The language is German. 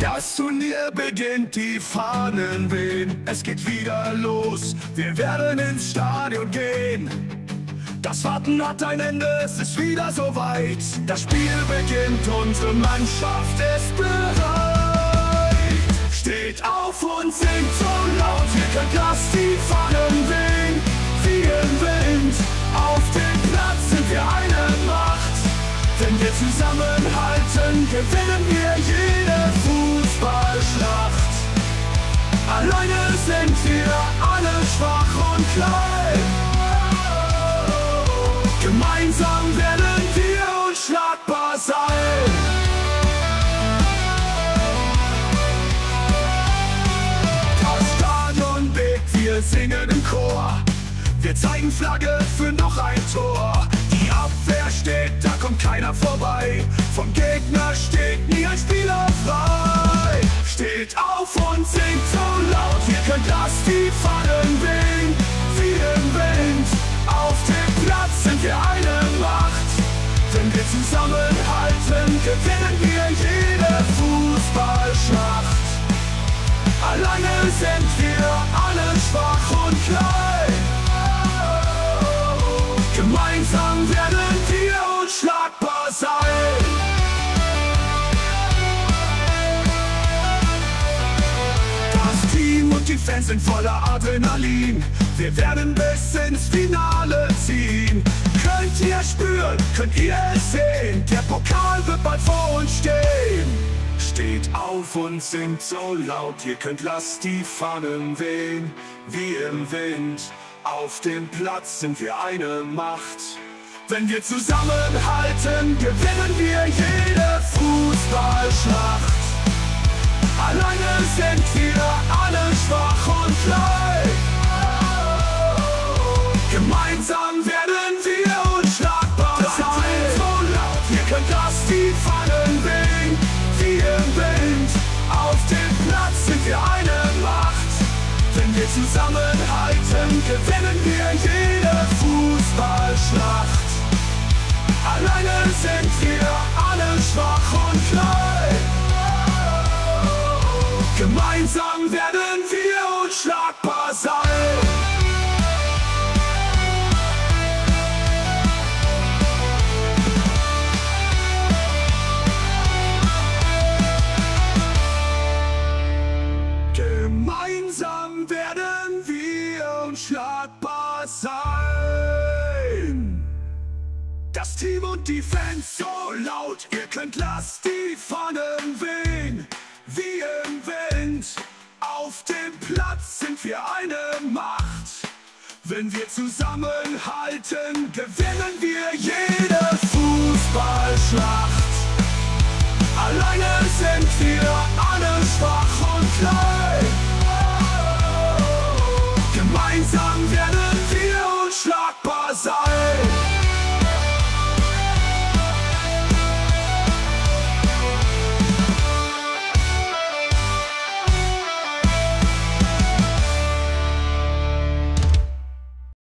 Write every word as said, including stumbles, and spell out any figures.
Das Turnier beginnt, die Fahnen wehen, es geht wieder los, wir werden ins Stadion gehen. Das Warten hat ein Ende, es ist wieder soweit, das Spiel beginnt, unsere Mannschaft ist bereit. Steht auf und singt so laut, ihr könnt, lasst die Fahnen wehen, wie im Wind. Auf dem Platz sind wir eine Macht, wenn wir zusammenhalten, gewinnen wir jede Fußballschlacht. Alleine sind wir alle schwach und klein, gemeinsam werden wir unschlagbar sein. Das Stadion begt, wir singen im Chor, wir zeigen Flagge für noch ein Tor. Die Abwehr steht, da kommt keiner vorbei, vom Gegner steht nie ein Spieler frei. Steht auf und singt so laut, ihr könnt, lasst die Fahnen wehen, wie im Wind. Auf dem Platz sind wir eine Macht, wenn wir zusammenhalten, gewinnen wir jede Fußballschlacht. Alleine sind wir alle schwach und klein, gemeinsam werden wir unschlagbar sein. Das Team und die Fans sind voller Adrenalin, wir werden bis ins Finale ziehen. Könnt ihr spüren, könnt ihr es sehen, der Pokal wird bald vor uns stehen. Steht auf und singt so laut, ihr könnt, lasst die Fahnen wehen, wie im Wind. Auf dem Platz sind wir eine Macht, wenn wir zusammenhalten, gewinnen wir jede Fußballschlacht. Alleine sind wir alle schwach und klein, gemeinsam werden wir unschlagbar sein. Das ist so laut, ihr könnt, lasst die Fahnen wehen, wie im Wind. Auf dem Platz sind wir eine Macht, wenn wir zusammenhalten, gewinnen wir jede Fußballschlacht. Alleine sind wir alle schwach und klein, gemeinsam werden wir unschlagbar sein. Gemeinsam werden wir unschlagbar sein. Das Team und die Fans so laut, ihr könnt, lasst die Fahnen wehen, wie im Wind. Auf dem Platz sind wir eine Macht, wenn wir zusammenhalten, gewinnen wir jede Fußballschlacht. Alleine sind wir alle stark.